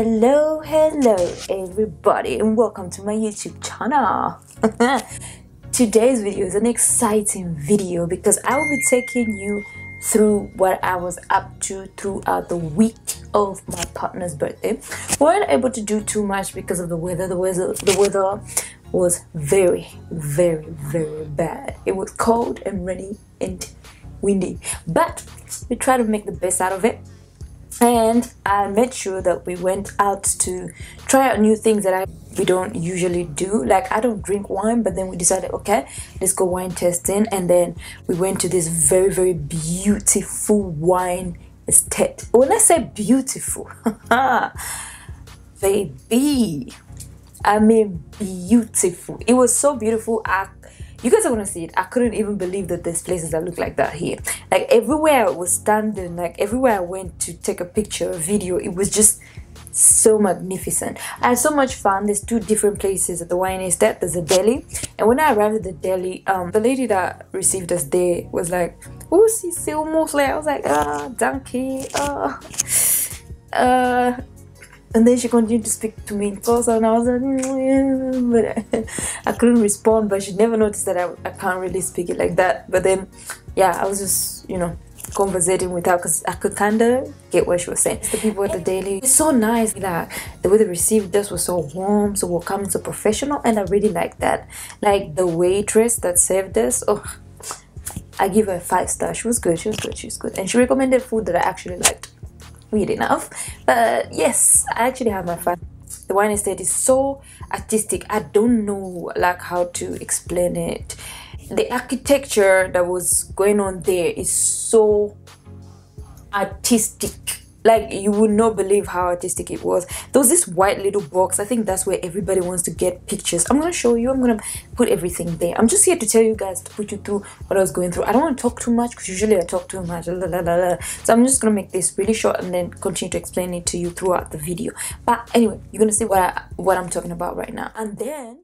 Hello everybody, and welcome to my YouTube channel. Today's video is an exciting video because I will be taking you through what I was up to throughout the week of my partner's birthday. We weren't able to do too much because of the weather. The weather was very bad. It was cold and rainy and windy, but we tried to make the best out of it. And I made sure that we went out to try out new things that we don't usually do. Like, I don't drink wine, but then we decided, okay, let's go wine tasting. And then we went to this very beautiful wine estate. When I say beautiful, baby, I mean beautiful. It was so beautiful. You guys are gonna see it. I couldn't even believe that there's places that look like that here. Like, everywhere I was standing, like everywhere I went to take a picture, a video, it was just so magnificent. I had so much fun. There's two different places at the wine estate. There's a deli, and when I arrived at the deli, the lady that received us there was like, "Oh, she's so mostly." I was like, "Ah, donkey, And then she continued to speak to me in person, and I was like, but I couldn't respond. But she never noticed that I can't really speak it like that. But then, yeah, I was just, you know, conversating with her because I could kind of get what she was saying. The people at the daily, it's so nice that the way they received us was so warm, so welcoming, so professional, and I really like that. Like, the waitress that served us, oh, I give her a 5-star. She was good, she was good, she was good, and she recommended food that I actually liked. Weird enough, but yes, I actually have my fun. The wine estate is so artistic. I don't know, like, how to explain it. The architecture that was going on there is so artistic. Like, you would not believe how artistic it was. There was this white little box. I think that's where everybody wants to get pictures. I'm gonna show you. I'm gonna put everything there. I'm just here to tell you guys, to put you through what I was going through. I don't want to talk too much because usually I talk too much. So I'm just gonna make this really short and then continue to explain it to you throughout the video. But anyway, you're gonna see what I'm talking about right now. And then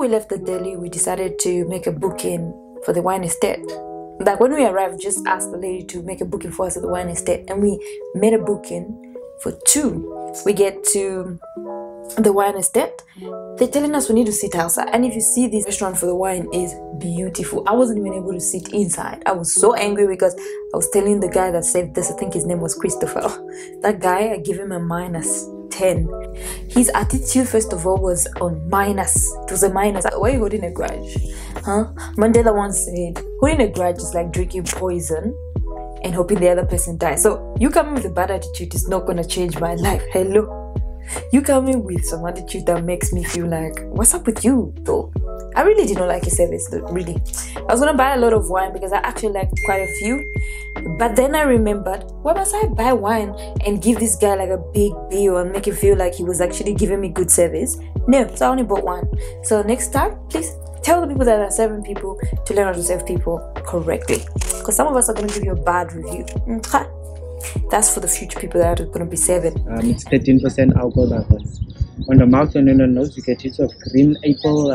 we left the deli, we decided to make a booking for the wine estate. Like, when we arrived, just asked the lady to make a booking for us at the wine estate, and we made a booking for two. We get to the wine estate, they're telling us we need to sit outside. And if you see, this restaurant for the wine is beautiful. I wasn't even able to sit inside. I was so angry because I was telling the guy that saved this, I think his name was Christopher, that guy, I gave him a -10. His attitude, first of all, was on minus. It was a minus. Why are you holding a grudge? Huh? Mandela once said, holding a grudge is like drinking poison and hoping the other person dies. So you coming with a bad attitude is not gonna change my life. Hello. You coming with some attitude that makes me feel like, what's up with you though? I really did not like his service though, really. I was gonna buy a lot of wine because I actually liked quite a few, but then I remembered, why must I buy wine and give this guy like a big bill and make him feel like he was actually giving me good service? No, so I only bought one. So next time, please tell the people that are serving people to learn how to serve people correctly, because some of us are gonna give you a bad review. That's for the future people that are going to be serving. It's 13% alcohol by volume. On the mouth and on the nose, you get each of green apple,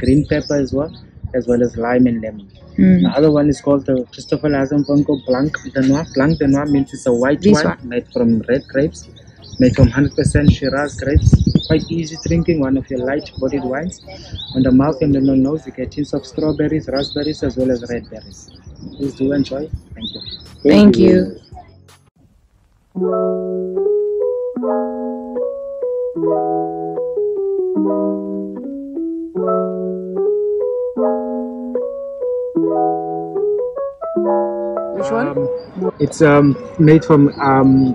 green pepper as well as lime and lemon. The other one is called the Christopher Lazenbongo Blanc de Noir. Blanc de Noir means it's a white wine made from red grapes. made from 100% Shiraz grapes, quite easy drinking, one of your light-bodied wines. On the mouth and on the nose, you get hints of strawberries, raspberries, as well as red berries. Please do enjoy. Thank you. Thank you. Which one? It's made from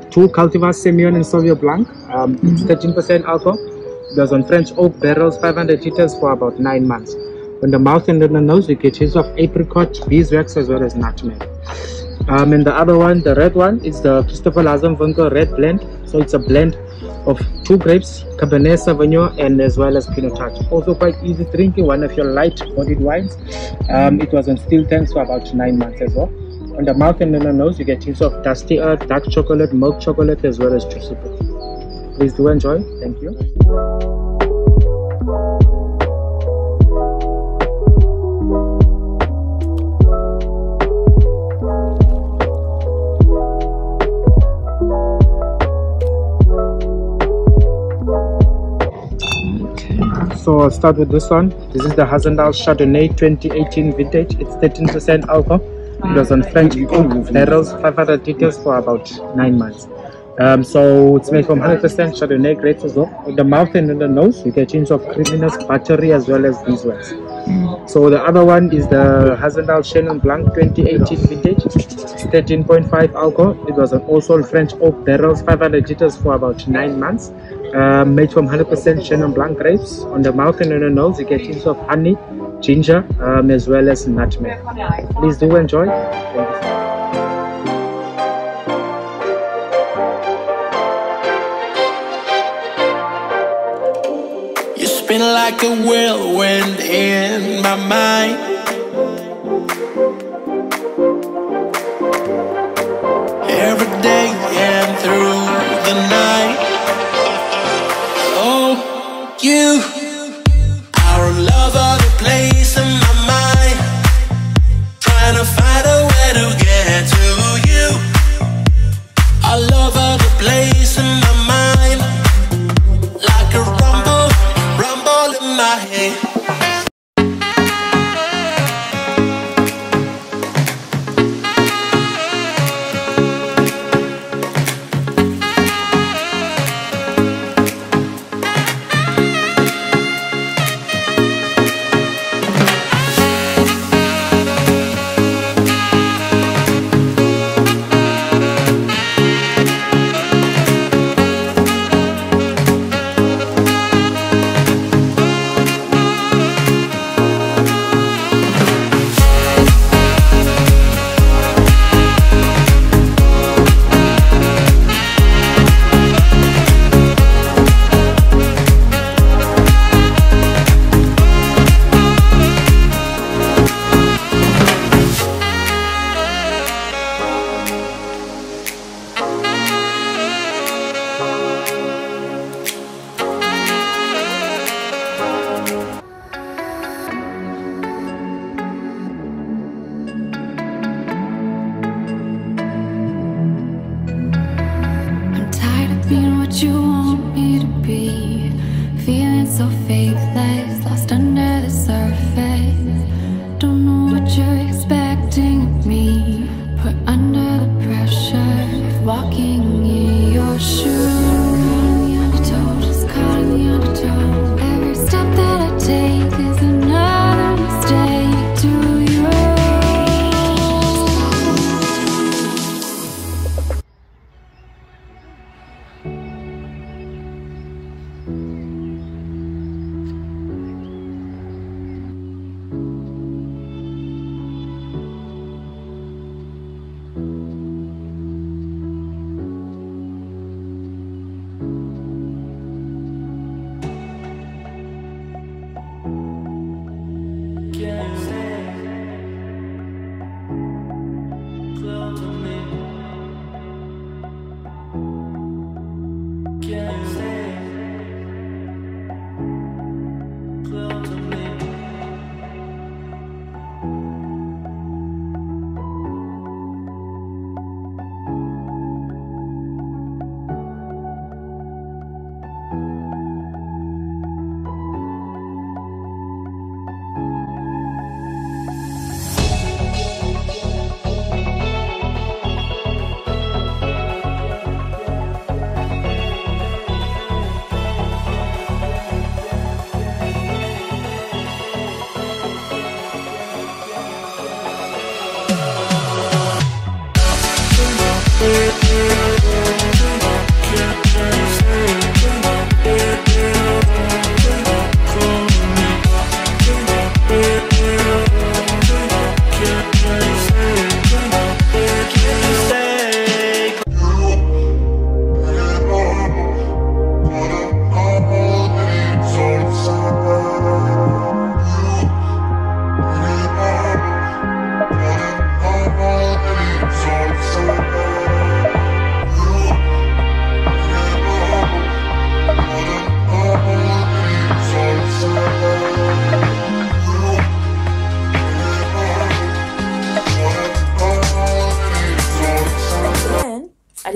two cultivars, Semillon and Sauvignon Blanc. 13% alcohol. It was on French oak barrels, 500 liters for about 9 months. On the mouth and on the nose, you get hints of apricot, beeswax, as well as nutmeg. And the other one, the red one, is the Christopher Lazanvonger Red Blend. So it's a blend of two grapes, Cabernet Sauvignon and as well as Pinotage. Also quite easy drinking, one of your light-bodied wines. It was on steel tanks for about 9 months as well. On the mouth and on the nose, you get hints of dusty earth, dark chocolate, milk chocolate, as well as juicy fruit. Please do enjoy. Thank you. So I'll start with this one. This is the Hazendal Chardonnay 2018 vintage. It's 13% alcohol. It was on French oak barrels, 500 liters for about 9 months. So it's made from 100% Chardonnay grapes as well. On the mouth and on the nose, you get hints of creaminess, buttery, as well as beeswax. So the other one is the Hazendal Chenin Blanc 2018 vintage. It's 13.5 alcohol. It was on also French oak barrels, 500 liters for about 9 months. Made from 100% Chenin Blanc grapes. On the mouth and on the nose, you get hints of honey, ginger, as well as nutmeg. Please do enjoy. Thank you. You spin like a whirlwind in my mind. Every day and through the night. Oh, you are a lover. Place in my mind, trying to find a way to get to you. All over the place in my mind, like a rumble, rumble in my head.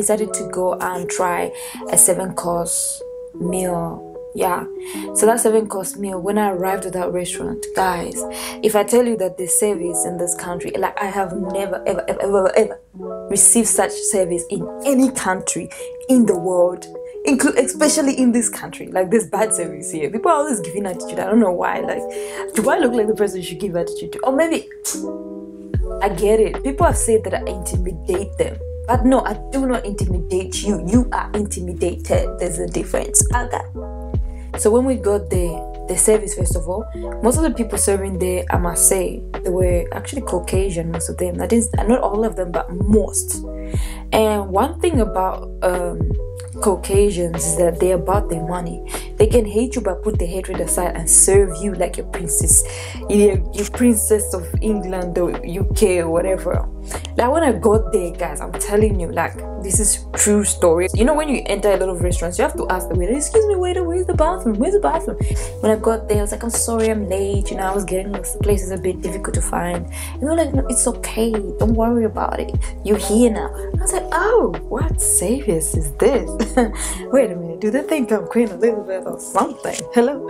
decided to go and try a 7-course meal. Yeah, so that 7-course meal, when I arrived at that restaurant, guys, if I tell you that the service in this country, like, I have never ever received such service in any country in the world, especially in this country. Like, this bad service here, people are always giving attitude. I don't know why. Like, do I look like the person you should give attitude to? Or maybe I get it, people have said that I intimidate them. But no, I do not intimidate you. You are intimidated. There's a difference. So when we got there, the service, first of all, most of the people serving there, I must say, they were actually Caucasian, most of them. That is, not all of them, but most. And one thing about Caucasians is that they're about their money. They can hate you, but put their hatred aside and serve you like your princess. Your princess of England or UK or whatever. Like, when I got there, guys, I'm telling you, like, this is true story. You know, when you enter a lot of restaurants, you have to ask the waiter, excuse me, waiter, where's the bathroom? Where's the bathroom? When I got there, I was like, I'm sorry, I'm late. You know, I was getting like, places a bit difficult to find. And they were like, no, it's okay. Don't worry about it. You're here now. And I was like, oh, what service is this? Wait a minute. Do they think I'm Queen Elizabeth or something? Hello?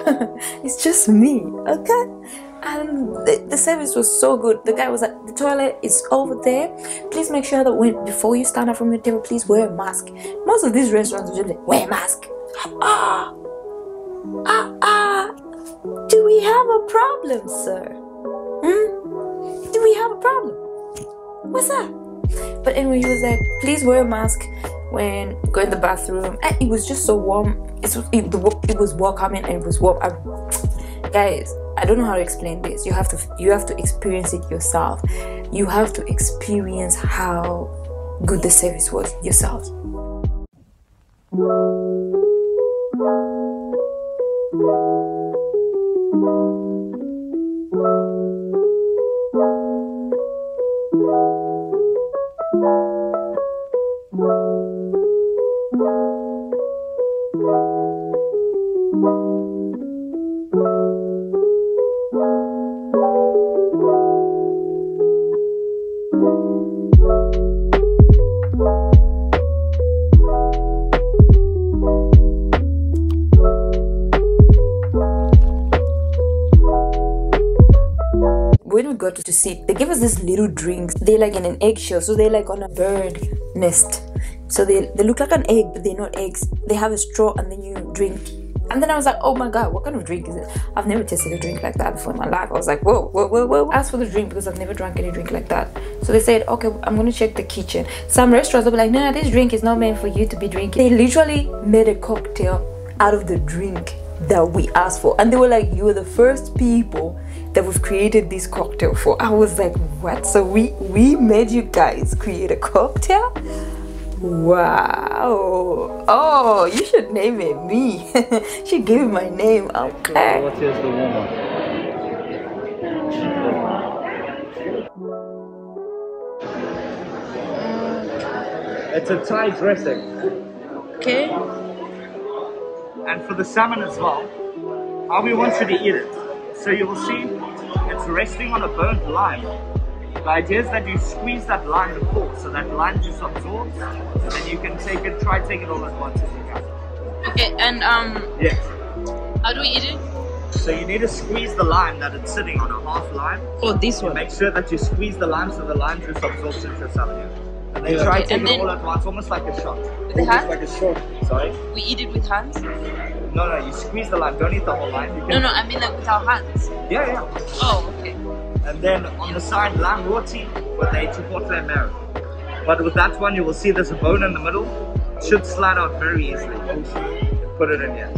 It's just me. Okay? And the service was so good. The guy was like, the toilet is over there, please make sure that before you stand up from your table, please wear a mask. Most of these restaurants are like, wear a mask. Do we have a problem, sir? Do we have a problem? What's that? But anyway, he was like, please wear a mask when going to the bathroom. And it was just so warm. It was welcoming and it was warm. Guys, I don't know how to explain this. You have to experience it yourself. You have to experience how good the service was yourself. To sit, they give us this little drinks. They're like in an eggshell, so they're like on a bird nest, so they look like an egg, but they're not eggs. They have a straw and then you drink. And then I was like, oh my god, what kind of drink is it? I've never tasted a drink like that before in my life. I was like, whoa. Asked for the drink because I've never drank any drink like that. So they said, okay, I'm gonna check the kitchen. Some restaurants will be like, no, this drink is not meant for you to be drinking. They literally made a cocktail out of the drink that we asked for, and they were like, you were the first people that we've created this cocktail for. I was like, what? So we made you guys create a cocktail? Wow. Oh, you should name it me. She gave my name. Okay. What is the woman? It's a Thai dressing. Okay. And for the salmon as well, how we want you to eat it. So you will see it's resting on a burnt lime. The idea is that you squeeze that lime to full, so that lime just absorbs, and then you can try take it all at once if you can. Okay, and yes. How do we eat it? So you need to squeeze the lime that it's sitting on, a half lime. Oh, this one. Make sure that you squeeze the lime so the lime juice absorbs into your salad. And then try take it all at once, almost like a shot. With the hand? Like a shot. Sorry? We eat it with hands? No, no, you squeeze the lime, don't eat the whole lime. You can... No, no, I mean like with our hands. Yeah, yeah. Oh, okay. And then on the side, lamb roti with a chipotle marrow. But with that one, you will see there's a bone in the middle. It should slide out very easily. Put it in here.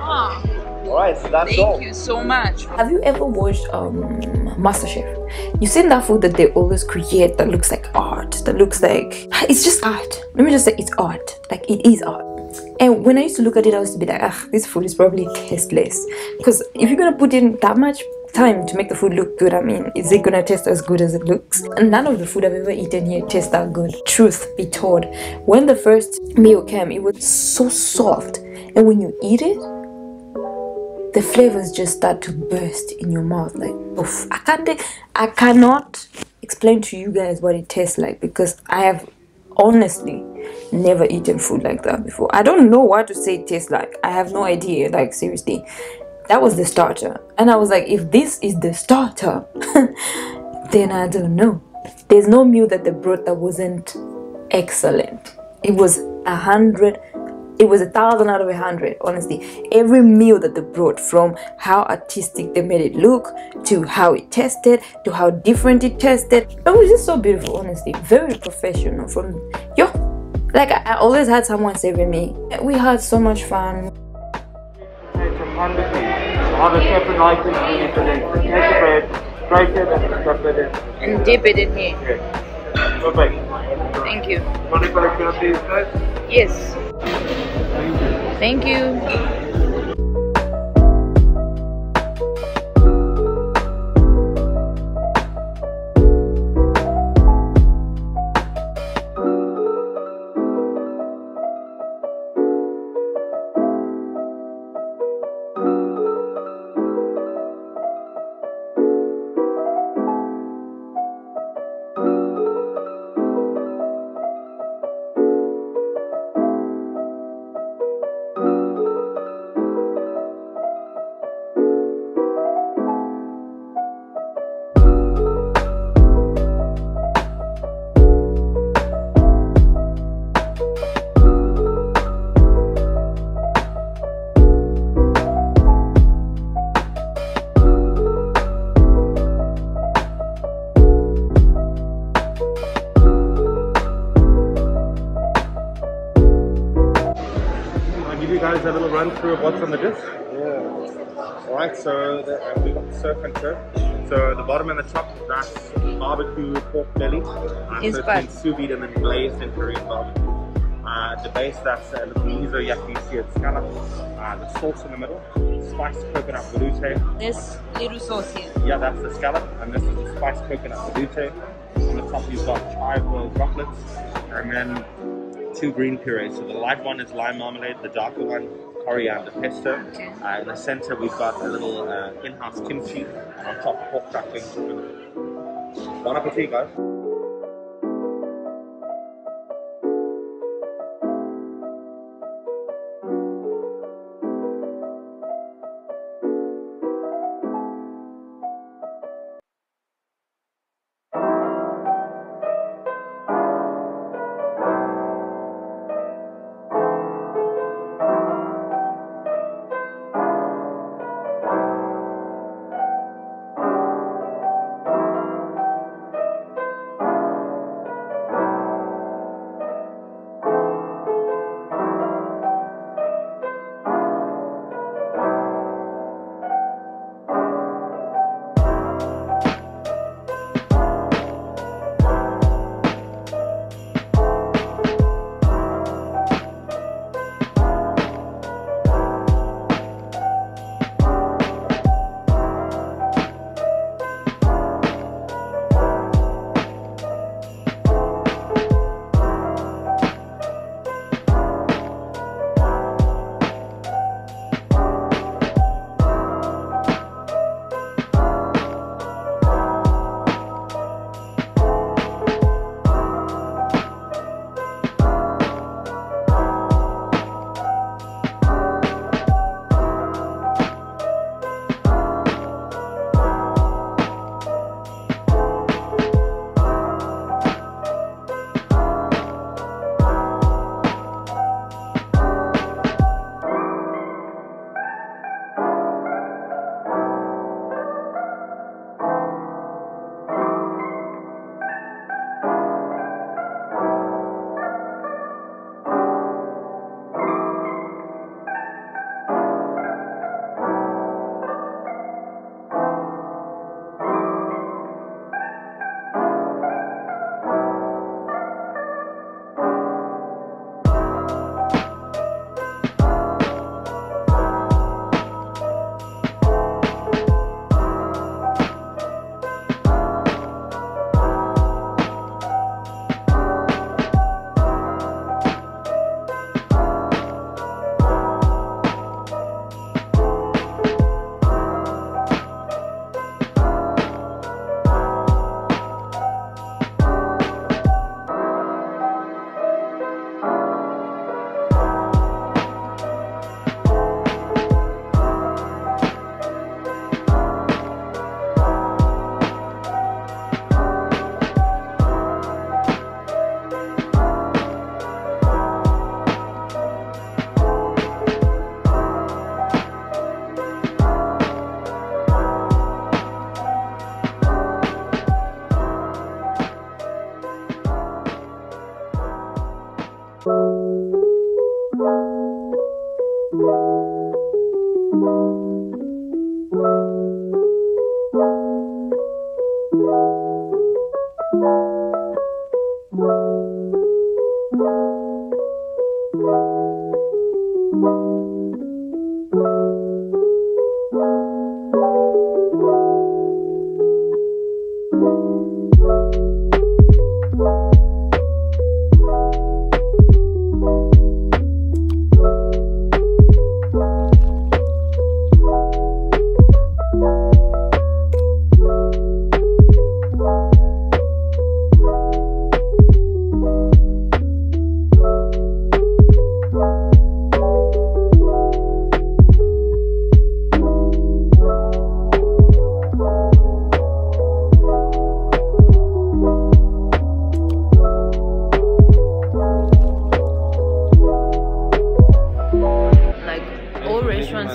Ah. Alright, so that's all. Thank you so much. Have you ever watched MasterChef? You've seen that food that they always create that looks like art, that looks like... It's just art. Let me just say it's art. Like, it is art. And when I used to look at it, I used to be like, ah, this food is probably tasteless. Because if you're going to put in that much time to make the food look good, I mean, is it going to taste as good as it looks? And none of the food I've ever eaten here tastes that good. Truth be told, when the first meal came, it was so soft. And when you eat it, the flavors just start to burst in your mouth. Like, oof. I cannot explain to you guys what it tastes like, because I have honestly never eaten food like that before. I don't know what to say it tastes like. I have no idea, like seriously. That was the starter, and I was like, if this is the starter, then I don't know. There's no meal that they brought that wasn't excellent. It was 100, it was 1,000 out of 100, honestly. Every meal that they brought, from how artistic they made it look, to how it tasted, to how different it tasted. It was just so beautiful, honestly. Very professional from, yo, like I always had someone saving me. We had so much fun. Have a separate item for you today. Take the bread, break it, and separate it. And dip it in here. Yes. Perfect. Thank you. Want to collect your please, guys? Yes. Thank you. A little run through of what's on the dish. Yeah. Alright, so we've got the surf and turf. So the bottom and the top, that's barbecue pork belly. So it's been sous vide and then glazed in Korean barbecue. The base, that's a little miso yakinishi and scallop. The sauce in the middle, spiced coconut velouté. This little sauce here. Yeah, that's the scallop, and this is the spiced coconut velouté. On the top, you've got chive boiled droplets, and then two green purees. So the light one is lime marmalade, the darker one coriander pesto. Okay. In the center we've got a little in-house kimchi, and on top pork ducklings. Bon appetit, guys.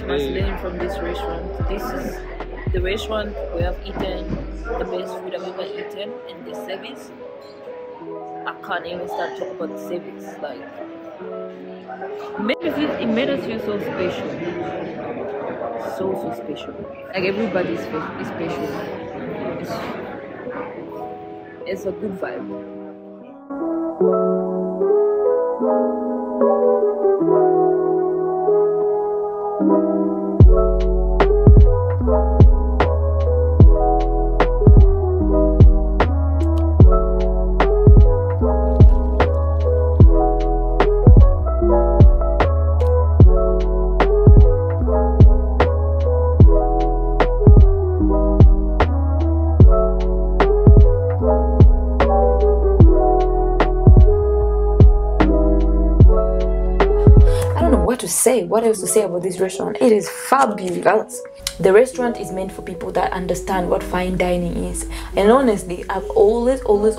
Must learn from this restaurant. This is the restaurant we have eaten the best food I've ever eaten, and the service, I can't even start talking about the service. Like, it made us feel so special, so special. Like, everybody's is special. It's a good vibe. What else to say about this restaurant? It is fabulous. The restaurant is meant for people that understand what fine dining is, and honestly, I've always wanted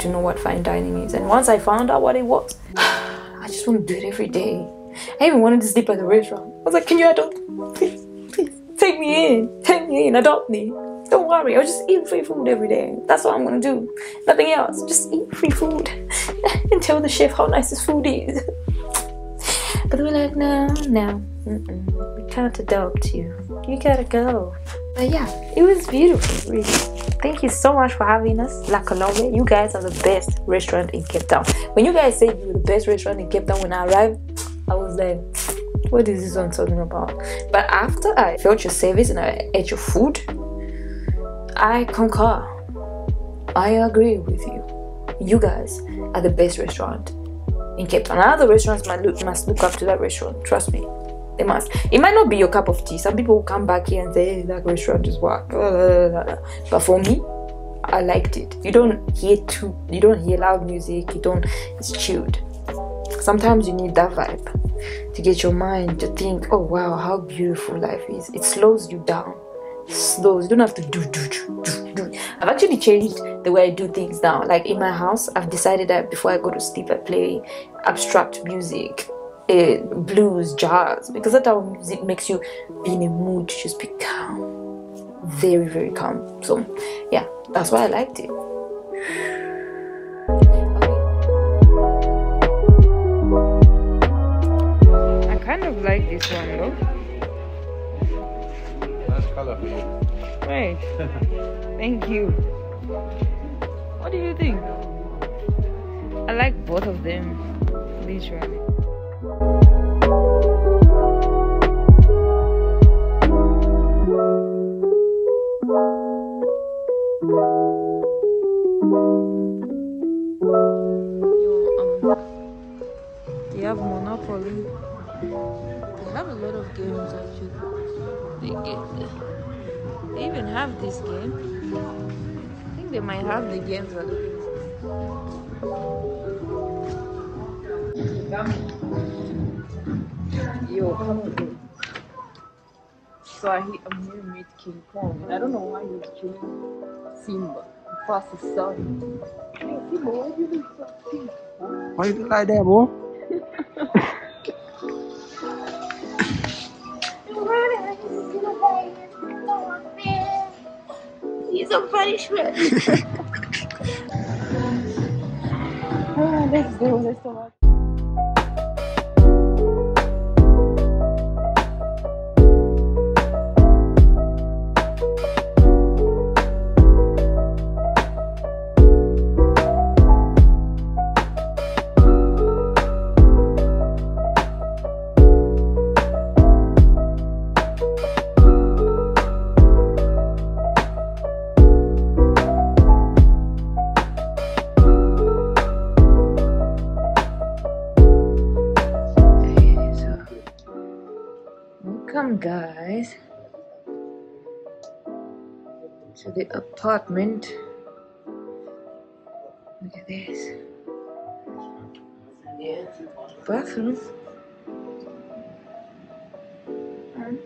to know what fine dining is, and once I found out what it was, I just want to do it every day. I even wanted to sleep at the restaurant. I was like, can you adopt me? Please take me in, adopt me. Don't worry, I'll just eat free food every day. That's what I'm gonna do, nothing else. Just eat free food and tell the chef how nice this food is. But we're like, no, we can't adopt you. You gotta go. But yeah, it was beautiful, really. Thank you so much for having us, La Colombe. You guys are the best restaurant in Cape Town. When you guys said you were the best restaurant in Cape Town when I arrived, I was like, what is this one talking about? But after I felt your service and I ate your food, I concur. I agree with you. You guys are the best restaurant in Cape Town. Other restaurants must look up to that restaurant. Trust me, they must. It might not be your cup of tea. Some people will come back here and say, hey, that restaurant is whack. But for me, I liked it. You don't hear loud music. It's chilled. Sometimes you need that vibe to get your mind to think, oh wow, how beautiful life is. It slows you down. It slows. You don't have to do. I've actually changed the way I do things now. Like, in my house, I've decided that before I go to sleep, I play abstract music, blues, jazz, because that's how music makes you be in a mood to just be calm, very, very calm. So yeah, that's why I liked it. I kind of like this one though. Nice color for you. Right. Thank you. What do you think? I like both of them, literally. They have Monopoly. They have a lot of games actually. They even have this game. They might have the games on it. Yo, come on. So I'm here to meet King Kong, and I don't know why he's killing Simba. He passed his son. Hey Simba, why do you look so pink? Why you look like that, boy? Some punishment. Oh, let's go. Let's go. Welcome, guys, to the apartment. Look at this. Yeah, bathroom.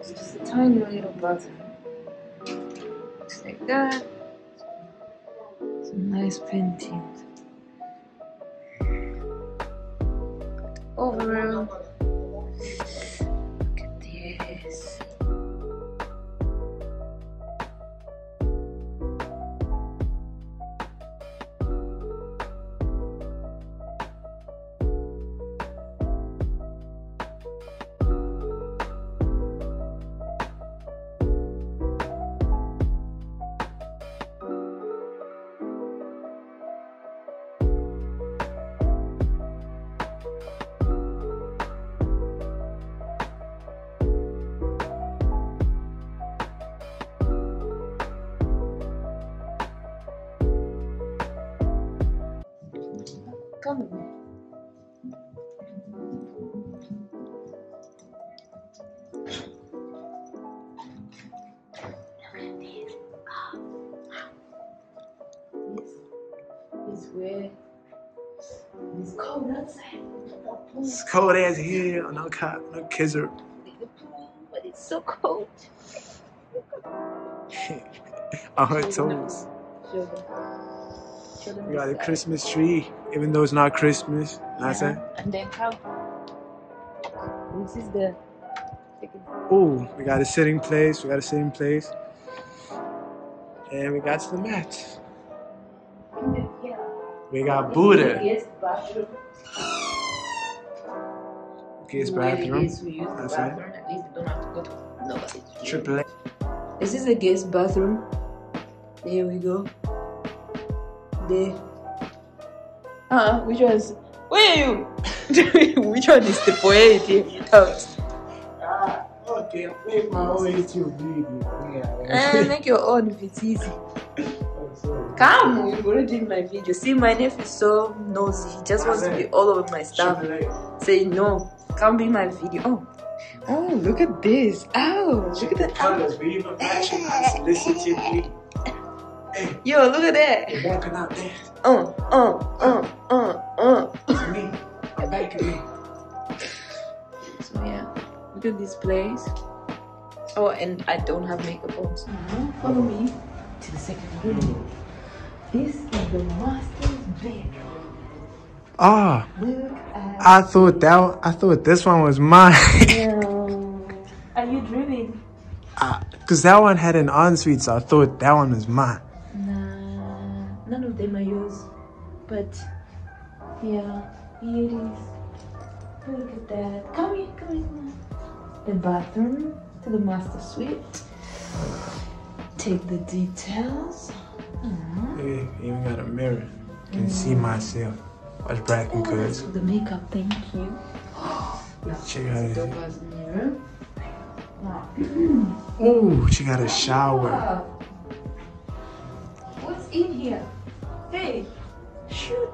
It's just a tiny little bathroom. Just like that. Some nice paintings. Overall, look at this. Come with me. Look at this. This is where it's cold outside. It's cold as here. No cop, no kisser. But it's so cold. On her toes. We got a Christmas tree, even though it's not Christmas. Yeah. And then how? This is the second. Oh, we got a sitting place. And we got some mats. Yeah. We got Buddha. Yes, bathroom. Okay, it's bathroom. Yes, we use the bathroom. At least you don't have to go to nobody. Triple A. This is the guest bathroom. There we go. There. Which one's? Where are you? Which one is the poetic house? Okay, make my own if you need it. Make your own if it's easy. Come, you've already in my video. See, my nephew is so nosy. He just wants to be all over my stuff. Say no, come be my video. Oh, look at this. Oh, look at that. Yo, look at that. You're walking out there. It's me. I'm back at me. So yeah, look at this place. Oh, and I don't have makeup on, so follow me to the second room. This is the master's bedroom. Ah, I thought this one was mine. Are you dreaming? Cause that one had an ensuite, so I thought that one was mine. None of them are yours, but yeah, here it is. Look at that. Come here. The bathroom to the master suite. Take the details. Hey, even got a mirror. Can see myself. Watch Black and Goods. The makeup, thank you. Check out the mirror. Oh, she got a shower. What's in here? Hey, shoot!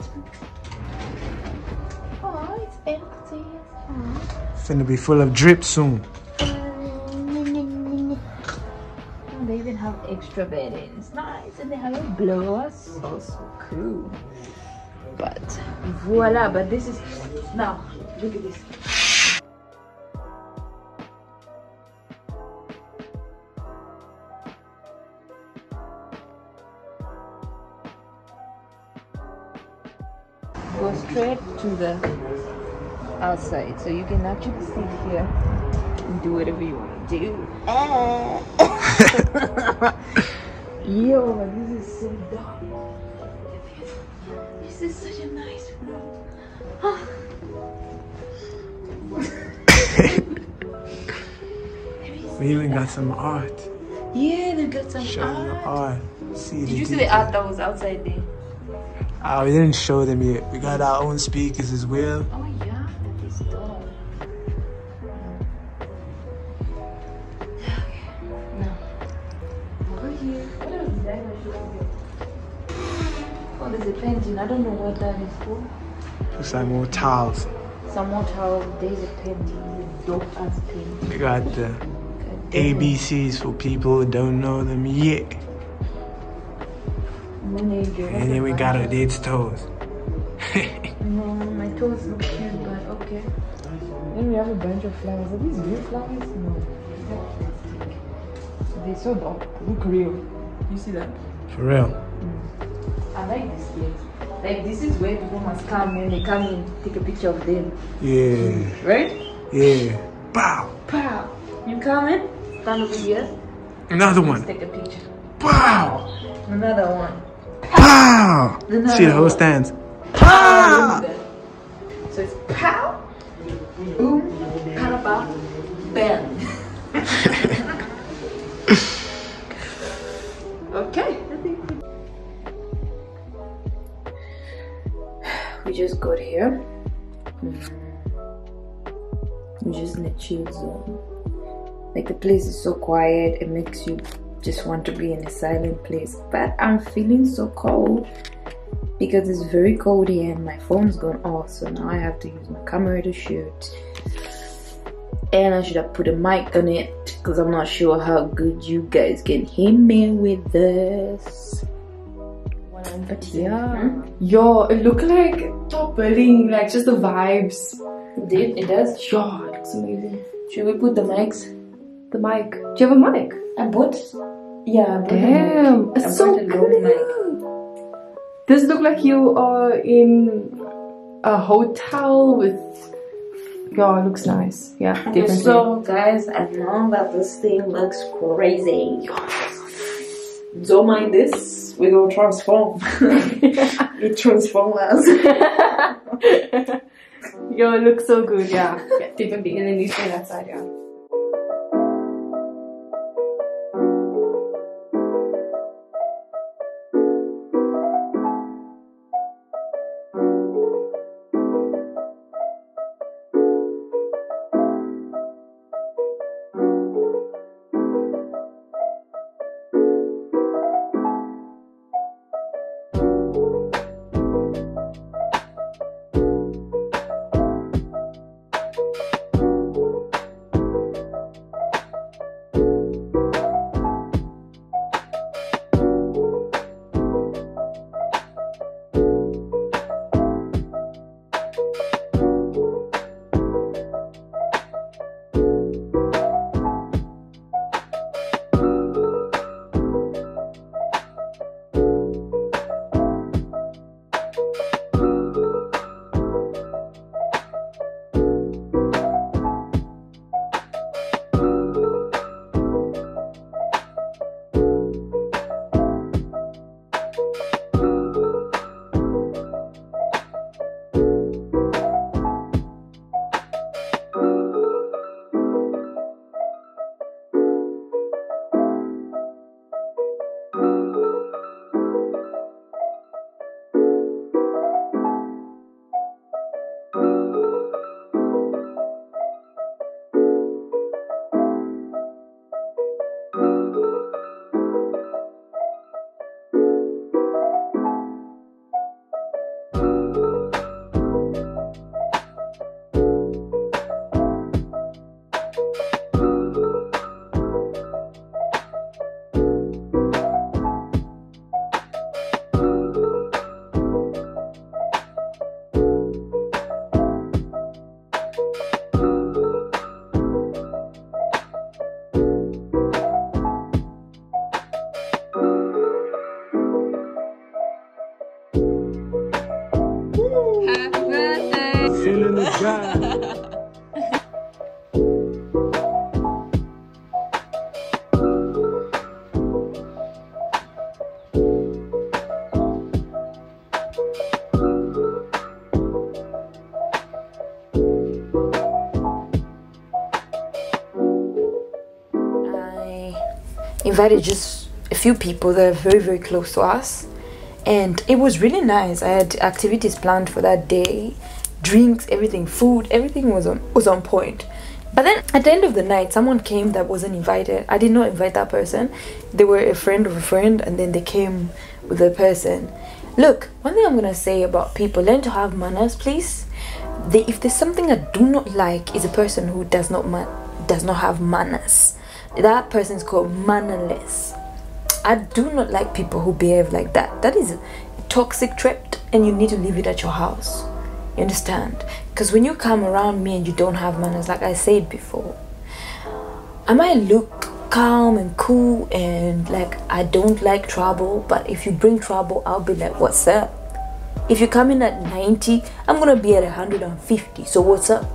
Oh, it's empty. It's gonna be full of drip soon. They even have extra bedding. It's nice, and they have a blower. So cool. But voila! But this is now. Look at this. Go straight to the outside, so you can actually sit here and do whatever you want to do. Yo, this is so dark. This is such a nice room. We even got some art. Yeah, they got some art. Did you see the art that was outside there? We didn't show them yet. We got our own speakers as well. Oh yeah, that is dope. Okay, now over here. What else did I show you? Oh, there's a painting. I don't know what that is for. Looks like more tiles. somewhat how there's a pen, dope as pen. We got the ABCs for people who don't know them yet. And then we got our dad's toes. No, my toes look cute, but okay. Then we have a bunch of flowers. Are these real flowers? No. They so dark. Look real. You see that? For real. Mm. I like this place. Like, this is where people must come when they come in, take a picture of them. Yeah. Right? Yeah. Pow! Pow! You come in, stand over here. Another one. Take a picture. Pow! Another one. Pow! Another see the whole stands. Pow! So it's pow, boom, pow, bam. Okay. We just got here. We just in a chill zone. Like, the place is so quiet, it makes you just want to be in a silent place. But I'm feeling so cold because it's very cold here and my phone's gone off, so now I have to use my camera to shoot. And I should have put a mic on it because I'm not sure how good you guys can hear me with this. But yeah, yo, it looked like top building, like just the vibes. Did it does? Sure, it looks amazing. Should we put the mics? The mic. Do you have a mic? I bought. Yeah, I bought. Damn, it's so cool. This look like you are in a hotel with. Yo, it looks nice. Yeah. Okay, so guys, I know that this thing looks crazy. Yes. Don't mind this. We will transform. It transforms us. Yo, it looks so good, yeah. Yeah, different being, and then you stay that side, yeah. Invited just a few people that are very close to us, and it was really nice. I had activities planned for that day, drinks, everything, food, everything was on point. But then at the end of the night, someone came that wasn't invited. I did not invite that person. They were a friend of a friend, and then they came with the person. Look, one thing I'm gonna say about people: learn to have manners, please. if there's something I do not like, is a person who does not have manners. That person is called mannerless. I do not like people who behave like that. That is a toxic trait, and you need to leave it at your house. You understand? Because when you come around me and you don't have manners, like I said before, I might look calm and cool and like I don't like trouble, but if you bring trouble, I'll be like, what's up? If you come in at 90, I'm gonna be at 150, so what's up?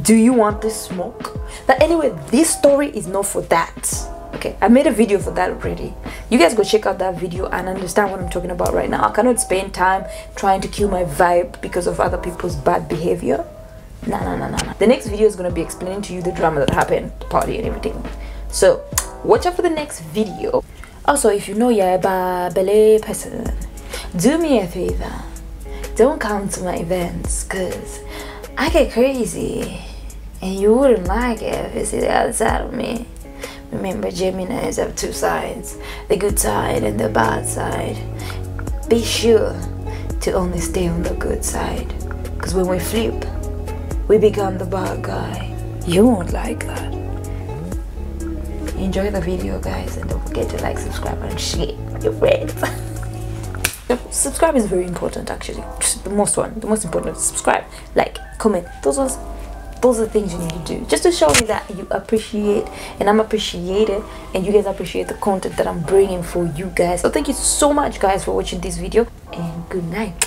Do you want this smoke? But anyway, this story is not for that. Okay, I made a video for that already. You guys go check out that video and understand what I'm talking about right now. I cannot spend time trying to kill my vibe because of other people's bad behavior. Nah, nah, nah, nah, nah. The next video is gonna be explaining to you the drama that happened, the party and everything. So watch out for the next video. Also, if you know you're a ballet person, do me a favor, don't come to my events because I get crazy and you wouldn't like it if you see the other side of me. Remember, Geminis have two sides, the good side and the bad side. Be sure to only stay on the good side, because when we flip, we become the bad guy. You won't like that. Enjoy the video, guys, and don't forget to like, subscribe, and share with your friends. Subscribe is very important, actually. Just the most important is subscribe, like, comment. Those are the things you need to do, just to show me that you appreciate and I'm appreciated and you guys appreciate the content that I'm bringing for you guys. So thank you so much, guys, for watching this video, and good night.